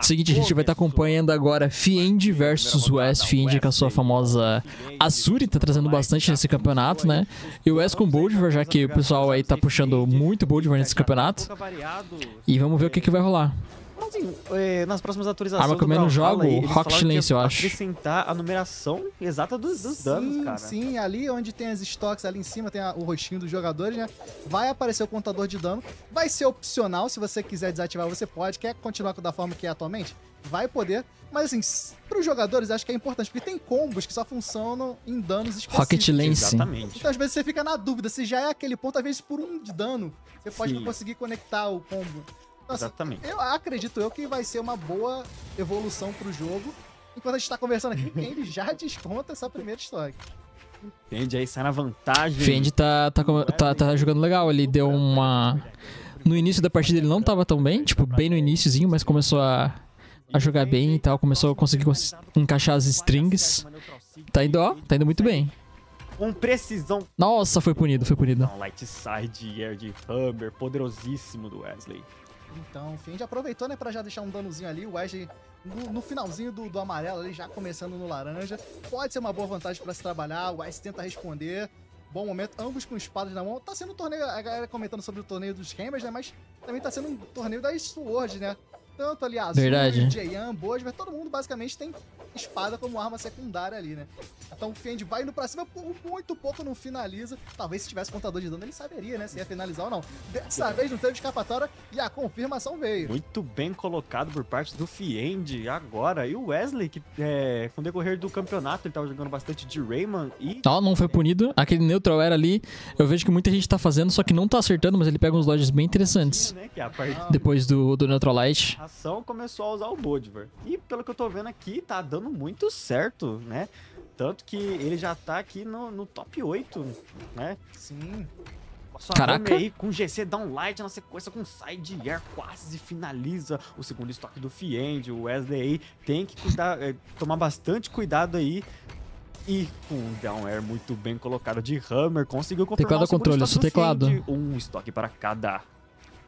Seguinte, a gente vai estar acompanhando agora Fiend versus Wes. Fiend com a sua famosa Asuri, tá trazendo bastante nesse campeonato, né? E o Wes com Bödvar, já que o pessoal aí tá puxando muito Bödvar nesse campeonato. E vamos ver o que, que vai rolar. Assim, nas próximas atualizações do Brawlhalla, jogo Rocket Lance, eu acho. Acrescentar a numeração exata dos danos, cara. Sim, ali onde tem as estoques, ali em cima tem o rostinho dos jogadores, né? Vai aparecer o contador de dano. Vai ser opcional, se você quiser desativar, você pode. Quer continuar da forma que é atualmente? Vai poder. Mas assim, pros jogadores acho que é importante, porque tem combos que só funcionam em danos específicos. Rocket Lance. Exatamente. Então às vezes você fica na dúvida, se já é aquele ponto, às vezes por um de dano, você pode não conseguir conectar o combo. Nossa, exatamente. Eu acredito que vai ser uma boa evolução pro jogo. Enquanto a gente tá conversando aqui, ele já desconta essa primeira história. Fiend aí sai na vantagem. Fiend tá jogando legal. Ele deu uma... No início da partida ele não tava tão bem, tipo, bem no iniciozinho, mas começou a jogar bem e tal. Começou a conseguir encaixar as strings. Tá indo, ó, tá indo muito bem. Com precisão. Nossa, foi punido, foi punido. Light side, air de Humber, poderosíssimo do Wesley. Então, o Fiend aproveitou, né, pra já deixar um danozinho ali. O Wesley, no finalzinho do amarelo, ali já começando no laranja. Pode ser uma boa vantagem pra se trabalhar. O Wesley tenta responder. Bom momento, ambos com espadas na mão. Tá sendo um torneio, a galera comentando sobre o torneio dos Hammers, né, mas também tá sendo um torneio das Swords, né. Tanto ali a Asuri, Jayan, Bödvar, todo mundo basicamente tem espada como arma secundária ali, né. Então o Fiend vai indo pra cima, por muito pouco não finaliza. Talvez se tivesse contador de dano ele saberia, né, se ia finalizar ou não. Dessa vez não teve escapatória e a confirmação veio. Muito bem colocado por parte do Fiend agora. E o Wesley, que com o decorrer do campeonato ele tava jogando bastante de Rayman e... Não foi punido. Aquele neutral era ali, eu vejo que muita gente tá fazendo, só que não tá acertando, mas ele pega uns dodges bem interessantes. Né, que é a parte... Depois do neutral light. A ação começou a usar o Bödvar. E pelo que eu tô vendo aqui, tá dando muito certo, né? Tanto que ele já tá aqui no top 8, né? Sim. Só caraca. Aí, com GC downlight na sequência, com side air, quase finaliza o segundo estoque do Fiend. O Wesley aí tem que cuidar, tomar bastante cuidado aí. E com um down air muito bem colocado de Hammer, conseguiu confirmar o segundo estoque do Fiend. Um estoque para cada.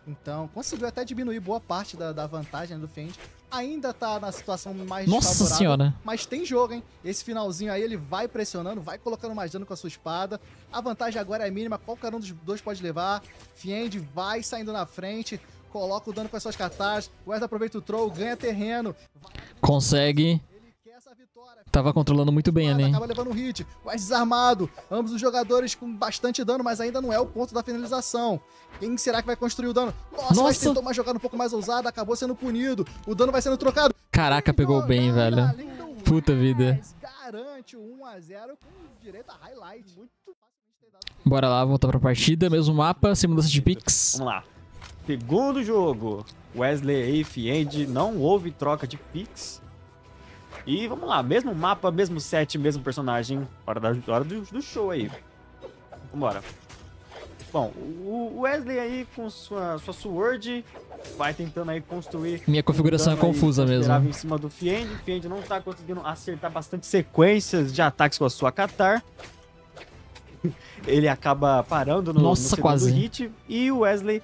Então, conseguiu até diminuir boa parte da vantagem do Fiend. Ainda tá na situação mais desfavorável, mas tem jogo, hein? Esse finalzinho aí, ele vai pressionando, vai colocando mais dano com a sua espada. A vantagem agora é mínima, qualquer um dos dois pode levar. Fiend vai saindo na frente, coloca o dano com as suas katanas. O Wes aproveita o troll, ganha terreno. Consegue. Tava controlando muito bem ali. Acaba levando um hit. Wes desarmado. Ambos os jogadores com bastante dano, mas ainda não é o ponto da finalização. Quem será que vai construir o dano? Nossa. Wes tentou uma jogada um pouco mais ousada, acabou sendo punido. O dano vai sendo trocado. Caraca, pegou bem, velho. Puta vida. Garante o 1 a 0 com direito a highlight. Bora lá, voltar pra partida. Mesmo mapa, sem mudança de picks. Vamos lá. Segundo jogo. Wesley e Fiend, não houve troca de picks. E vamos lá, mesmo mapa, mesmo set, mesmo personagem. Hora do show aí. Vambora. Bom, o Wesley aí com sua sword vai tentando aí construir... Minha configuração é confusa mesmo. Em cima do Fiend. O Fiend não tá conseguindo acertar bastante sequências de ataques com a sua Katar. Ele acaba parando no segundo quase hit. E o Wesley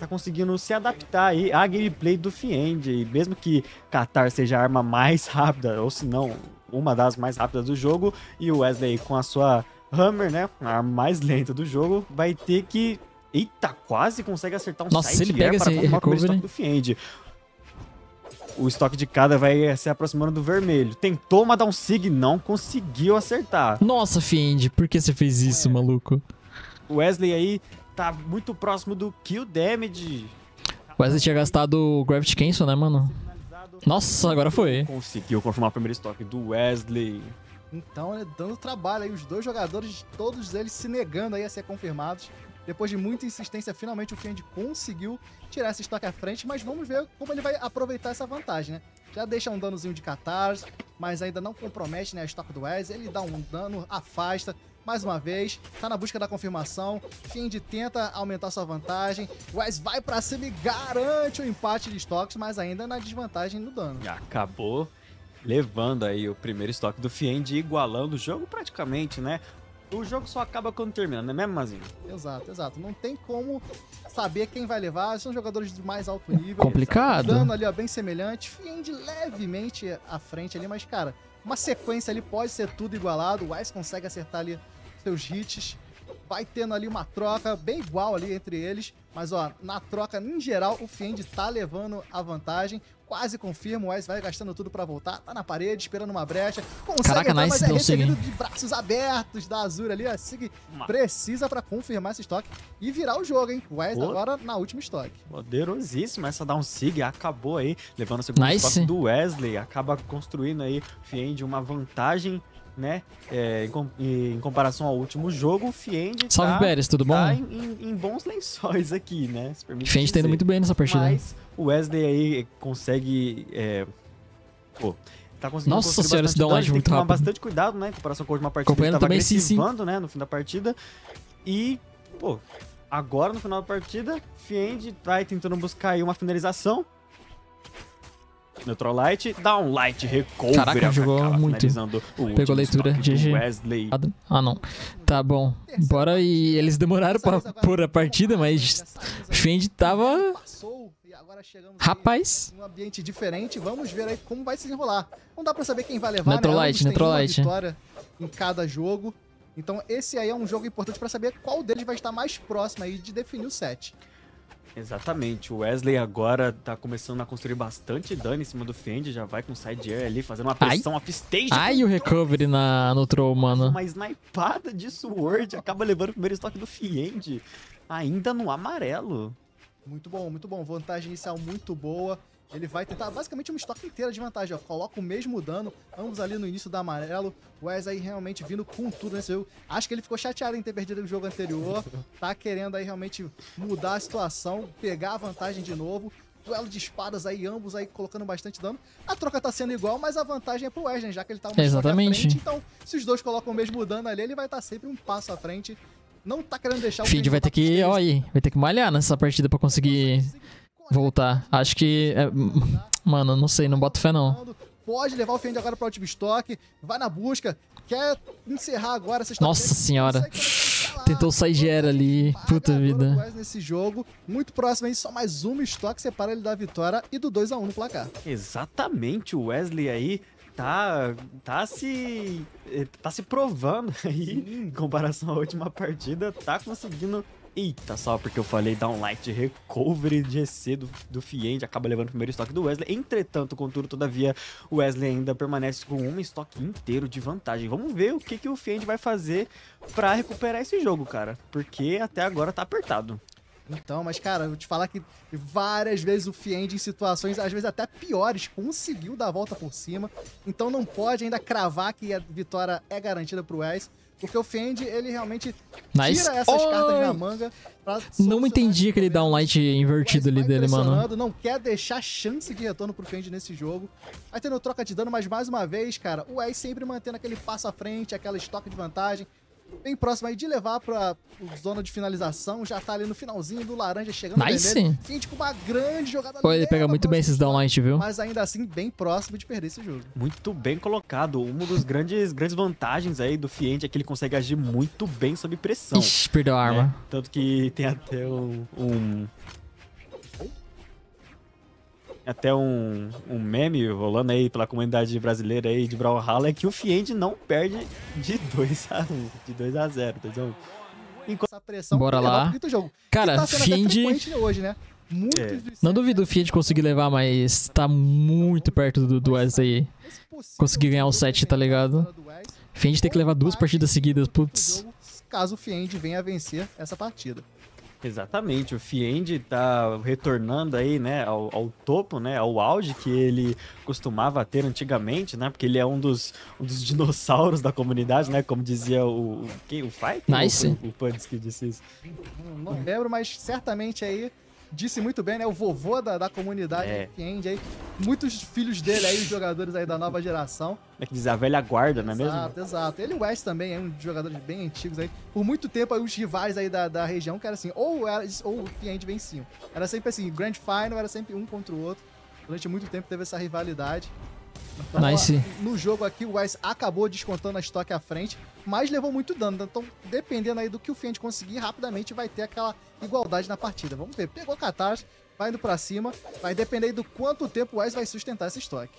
tá conseguindo se adaptar aí à gameplay do Fiend. E mesmo que Katar seja a arma mais rápida, ou se não, uma das mais rápidas do jogo, e o Wesley com a sua Hammer, né, a arma mais lenta do jogo, vai ter que... Eita, quase consegue acertar um side air para comprar o primeiro estoque do Fiend. O estoque de cada vai se aproximando do vermelho. Tentou mandar um sig, não conseguiu acertar. Nossa, Fiend, por que você fez isso, maluco? O Wesley aí tá muito próximo do kill damage. O Wesley tinha gastado o Gravity Cancel, né, mano? Nossa, agora foi. Conseguiu confirmar o primeiro estoque do Wesley. Então, né, dando trabalho aí. Os dois jogadores, todos eles se negando aí a ser confirmados. Depois de muita insistência, finalmente o Fiend conseguiu tirar esse estoque à frente, mas vamos ver como ele vai aproveitar essa vantagem, né? Já deixa um danozinho de catarse, mas ainda não compromete, né, a estoque do Wes. Ele dá um dano, afasta, mais uma vez, tá na busca da confirmação. Fiend tenta aumentar sua vantagem. Wes vai pra cima e garante o empate de estoques, mas ainda na desvantagem do dano. E acabou levando aí o primeiro estoque do Fiend, igualando o jogo praticamente, né? O jogo só acaba quando termina, não é mesmo, Mazinho? Exato, exato. Não tem como saber quem vai levar. São jogadores de mais alto nível. Complicado. Dano ali, ó, bem semelhante. Fiend levemente à frente ali, mas, cara, uma sequência ali pode ser tudo igualado. O Wise consegue acertar ali seus hits. Vai tendo ali uma troca bem igual ali entre eles. Mas, ó, na troca, em geral, o Fiend tá levando a vantagem. Quase confirma, o Wise vai gastando tudo pra voltar. Tá na parede, esperando uma brecha. Consegue, caraca, entrar, nice, mas é recebido de braços abertos da Asuri ali. A Sig precisa pra confirmar esse estoque e virar o jogo, hein? O Wise agora na última estoque. Poderosíssima essa down Sig. Acabou aí, levando o segundo estoque do Wesley. Acaba construindo aí, Fiend, uma vantagem, né? Em comparação ao último jogo, o Fiend tá, em bons lençóis aqui, né? Fiend tá indo muito bem nessa partida. Mas o Wesley aí consegue... tá conseguindo... Nossa senhora, esse dano tem que tomar bastante cuidado, né? Em comparação com a última partida, ele tava agressivando, né? No fim da partida. E, pô, agora no final da partida, Fiend tá tentando buscar aí uma finalização. Neutral Light, Down Light, Recover. Caraca, jogou muito. Pegou a leitura, GG. Wesley. Ah, não. Tá bom. Bora, e eles demoraram pra pôr a partida, mas o Fiend tava... Rapaz. Um ambiente diferente, vamos ver aí como vai se desenrolar. Não dá pra saber quem vai levar, Neutral Light. Vitória em cada jogo. Então esse aí é um jogo importante pra saber qual deles vai estar mais próximo aí de definir o set. Exatamente, o Wesley agora tá começando a construir bastante dano em cima do Fiend, já vai com o side air ali, fazendo uma pressão, uma upstage. Ai, o recovery no troll, mano. Uma snipada de Sword, acaba levando o primeiro estoque do Fiend, ainda no amarelo. Muito bom, muito bom. Vantagem inicial muito boa. Ele vai tentar basicamente uma estoque inteira de vantagem, ó. Coloca o mesmo dano, ambos ali no início da amarelo. O Wes aí realmente vindo com tudo nesse jogo. Acho que ele ficou chateado em ter perdido o jogo anterior. Tá querendo aí realmente mudar a situação, pegar a vantagem de novo. Duelo de espadas aí, ambos aí colocando bastante dano. A troca tá sendo igual, mas a vantagem é pro Wes, né? Já que ele tá um passo à frente. Então, se os dois colocam o mesmo dano ali, ele vai estar sempre um passo à frente. Não tá querendo deixar o Fiend vai ter que, ó, aí, vai ter que malhar nessa partida pra conseguir voltar. Acho que... Mano, não sei, não boto fé não. Pode levar o Fiend agora pra último estoque. Vai na busca. Quer encerrar agora essa estoque. Nossa senhora. Tentou sair gera ali. Puta vida. Nesse jogo, muito próximo aí, só mais um estoque separa ele da vitória e do 2 a 1 no placar. Exatamente, o Wesley aí tá se provando aí em comparação à última partida, tá conseguindo... Eita, só porque eu falei downlight, recovery de EC do Fiend, acaba levando o primeiro estoque do Wesley. Entretanto, contudo, todavia, o Wesley ainda permanece com um estoque inteiro de vantagem. Vamos ver o que o Fiend vai fazer pra recuperar esse jogo, cara, porque até agora tá apertado. Então, mas cara, eu vou te falar que várias vezes o Fiend em situações, às vezes até piores, conseguiu dar a volta por cima. Então não pode ainda cravar que a vitória é garantida pro Wes, porque o Fiend, ele realmente tira essas cartas da manga. Não entendi aquele downlight invertido ali dele, mano. Não quer deixar chance de retorno pro Fiend nesse jogo. Vai tendo troca de dano, mas mais uma vez, cara, o Wes sempre mantendo aquele passo à frente, aquela estoque de vantagem. Bem próximo aí de levar pra zona de finalização. Já tá ali no finalzinho do laranja, chegando vermelho. Fiend com uma grande jogada. Pô, ele pega muito bem esses downlight, viu? Mas ainda assim, bem próximo de perder esse jogo. Muito bem colocado. Uma das grandes vantagens aí do Fiend é que ele consegue agir muito bem sob pressão. Ixi, perdeu a arma. Tanto que tem até um meme rolando aí pela comunidade brasileira aí de Brawlhalla, é que o Fiend não perde de 2 a 1, de 2 a 0, 2 a 1. Enquanto essa pressão, bora lá. Jogo. Cara, tá Fiend hoje, né? Muito não duvido o Fiend conseguir levar, mas tá muito perto do Wes aí. Conseguir ganhar um set, tá ligado? Fiend tem que levar 2 partidas seguidas, putz. Caso o Fiend venha a vencer essa partida. Exatamente, o Fiend tá retornando aí, né, ao topo, né, ao auge que ele costumava ter antigamente, né, porque ele é um dos dinossauros da comunidade, né, como dizia o Fight? Nice. O Pants que disse isso. Não lembro, mas certamente aí disse muito bem, né, o vovô da comunidade, Fiend aí, muitos filhos dele aí, os jogadores aí da nova geração. É que diz a velha guarda, não é mesmo? Exato, exato. Ele e o Wes também, é um dos jogadores bem antigos aí. Por muito tempo, aí, os rivais aí da região, que era assim, ou o Fiend venciam. Era sempre assim, Grand Final, era sempre um contra o outro. Durante muito tempo teve essa rivalidade. Então, nice. No jogo aqui, o Wise acabou descontando a estoque à frente, mas levou muito dano. Então, dependendo aí do que o Fiend conseguir, rapidamente vai ter aquela igualdade na partida. Vamos ver. Pegou a catástrofe, vai indo pra cima. Vai depender aí do quanto tempo o Wise vai sustentar esse estoque.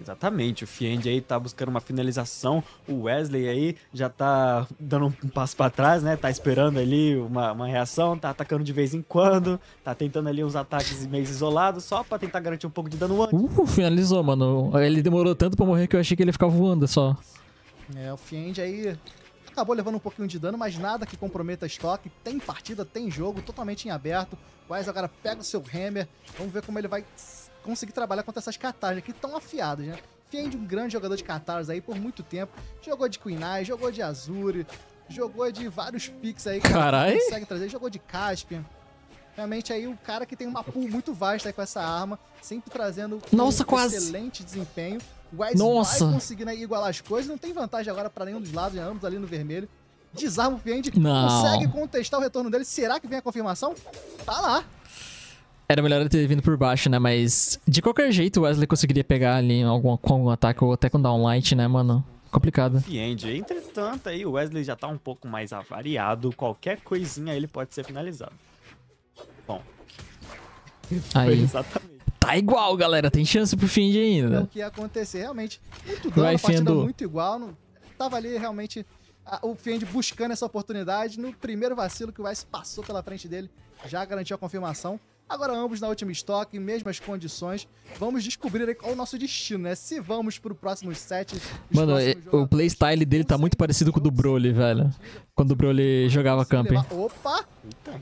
Exatamente, o Fiend aí tá buscando uma finalização, o Wesley aí já tá dando um passo pra trás, né, tá esperando ali uma reação, tá atacando de vez em quando, tá tentando ali uns ataques meio isolados, só pra tentar garantir um pouco de dano antes. Finalizou, mano, ele demorou tanto pra morrer que eu achei que ele ia ficar voando só. É, o Fiend aí acabou levando um pouquinho de dano, mas nada que comprometa estoque, tem partida, tem jogo, totalmente em aberto. O Wesley agora pega o seu Hammer, vamos ver como ele vai conseguir trabalhar contra essas catarses aqui tão afiadas, né? Fiend, um grande jogador de catarses aí por muito tempo. Jogou de Queen Eye, jogou de Asuri, jogou de vários picks aí. Caralho! Consegue trazer, jogou de Caspian. Realmente aí o cara que tem uma pool muito vasta aí com essa arma, sempre trazendo um quase excelente desempenho. O Wise vai conseguindo aí igualar as coisas, não tem vantagem agora pra nenhum dos lados, já ambos ali no vermelho. Desarma o Fiend, consegue contestar o retorno dele. Será que vem a confirmação? Tá lá! Era melhor ele ter vindo por baixo, né? Mas de qualquer jeito o Wesley conseguiria pegar ali com algum ataque ou até com downlight, né, mano? Complicado. Fiend, entretanto, aí o Wesley já tá um pouco mais avariado. Qualquer coisinha ele pode ser finalizado. Bom. Aí. Exatamente. Tá igual, galera. Tem chance pro Fiend ainda. É o que ia acontecer, realmente. Muito dano, a partida muito igual. Não... Tava ali realmente o Fiend buscando essa oportunidade. No primeiro vacilo que o Wesley passou pela frente dele, já garantiu a confirmação. Agora ambos na última estoque, mesmas condições. Vamos descobrir aí qual é o nosso destino, né? Se vamos pro próximo set... Mano, o playstyle dele tá muito parecido com o do Broly, velho. Quando o Broly jogava camping. Opa!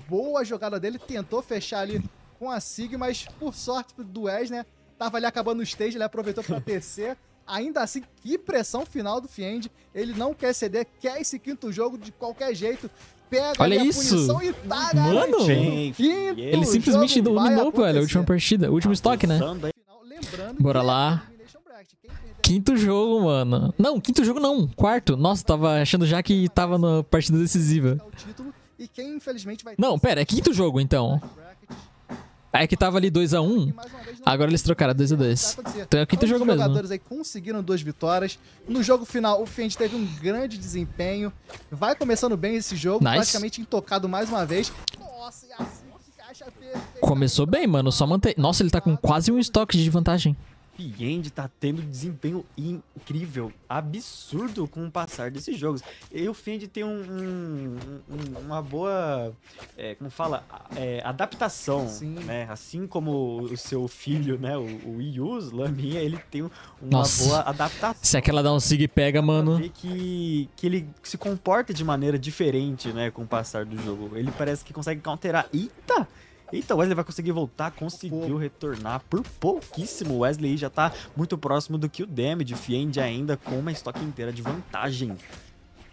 Boa jogada dele. Tentou fechar ali com a Sig, mas por sorte do Wes, né? Tava ali acabando o stage, ele aproveitou pra TC. Ainda assim, que pressão final do Fiend. Ele não quer ceder, quer esse quinto jogo de qualquer jeito. Pega olha isso! E tá, mano! Ele simplesmente dominou, velho, a última partida. O último estoque, né? Bora lá. Quinto jogo, mano. Não, quinto jogo não. Quarto. Nossa, tava achando já que tava na partida decisiva. Não, pera, é quinto jogo, então. É que tava ali 2x1, agora eles trocaram 2x2. Então é o quinto jogo mesmo. Os jogadores aí conseguiram 2 vitórias. No jogo final, o Fiend teve um grande desempenho. Vai começando bem esse jogo, praticamente intocado mais uma vez. Nossa, e assim que caixa perfeita. Começou bem, mano, só mantém. Nossa, ele tá com quase um estoque de vantagem. Fiend tá tendo desempenho incrível, absurdo com o passar desses jogos. E o Fiend tem uma boa, como fala, adaptação, sim, né? Assim como o seu filho, né, o Yus, Laminha, ele tem uma boa adaptação. Se aquela dá um sig e pega, mano... Que ele se comporta de maneira diferente, né, com o passar do jogo. Ele parece que consegue counterar. Eita! Então, Wesley vai conseguir voltar, conseguiu retornar por pouquíssimo. Wesley já tá muito próximo do que o damage. Fiend ainda com uma estoque inteira de vantagem.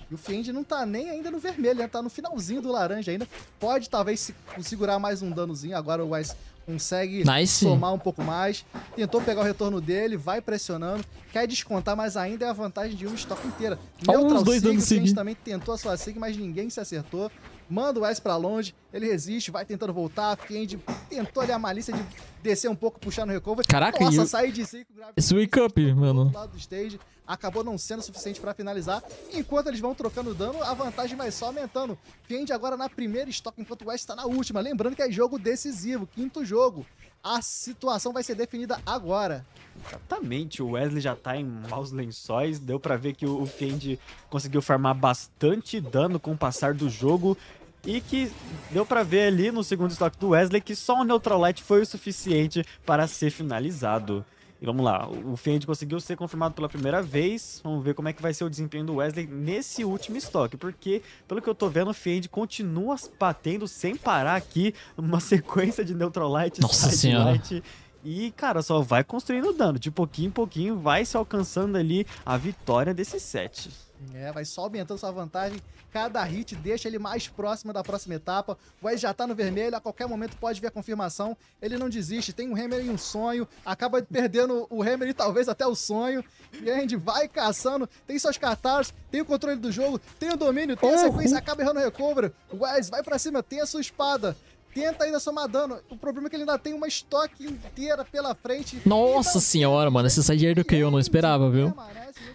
E o Fiend não tá nem ainda no vermelho, né? Tá no finalzinho do laranja ainda. Pode talvez segurar mais um danozinho. Agora o Wesley consegue somar um pouco mais. Tentou pegar o retorno dele, vai pressionando. Quer descontar, mas ainda é a vantagem de uma estoque inteira. Neutral Sig, o Fiend também tentou a sua Sig, mas ninguém se acertou. Manda o Wes pra longe, ele resiste, vai tentando voltar. Fiend tentou ali a malícia de descer um pouco, puxar no recover. Caraca, nossa, sai de 5 graves. Esse wake up, mano. Do lado do stage, acabou não sendo suficiente pra finalizar. Enquanto eles vão trocando dano, a vantagem vai só aumentando. Fiend agora na primeira estoque, enquanto o Wes tá na última. Lembrando que é jogo decisivo, quinto jogo. A situação vai ser definida agora. Exatamente, o Wesley já tá em maus lençóis. Deu pra ver que o Fiend conseguiu farmar bastante dano com o passar do jogo. E que deu pra ver ali no segundo estoque do Wesley que só o Neutral Light foi o suficiente para ser finalizado. E vamos lá, o Fiend conseguiu ser confirmado pela primeira vez. Vamos ver como é que vai ser o desempenho do Wesley nesse último estoque. Porque, pelo que eu tô vendo, o Fiend continua batendo sem parar aqui. Uma sequência de Neutral Light, Side Light. E, cara, só vai construindo dano. De pouquinho em pouquinho vai se alcançando ali a vitória desse set. É, vai só aumentando sua vantagem. Cada hit deixa ele mais próximo da próxima etapa. O Wes já tá no vermelho, a qualquer momento pode vir a confirmação. Ele não desiste, tem um Hammer e um sonho. Acaba perdendo o Hammer e talvez até o sonho. E a gente vai caçando. Tem suas catarses, tem o controle do jogo, tem o domínio, tem a sequência, acaba errando o recover. O Wes vai pra cima, tem a sua espada. 80 ainda soma dano. O problema é que ele ainda tem uma estoque inteira pela frente. Nossa senhora, mano. Esse sideair do KO eu não esperava, viu?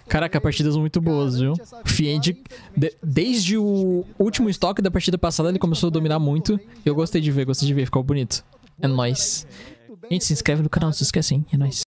Caraca, partidas muito boas, viu? O Fiend, desde o último estoque da partida passada, ele começou a dominar muito. Eu gostei de ver, ficou bonito. É nóis. Gente, se inscreve no canal, não se esquece, hein? É nóis.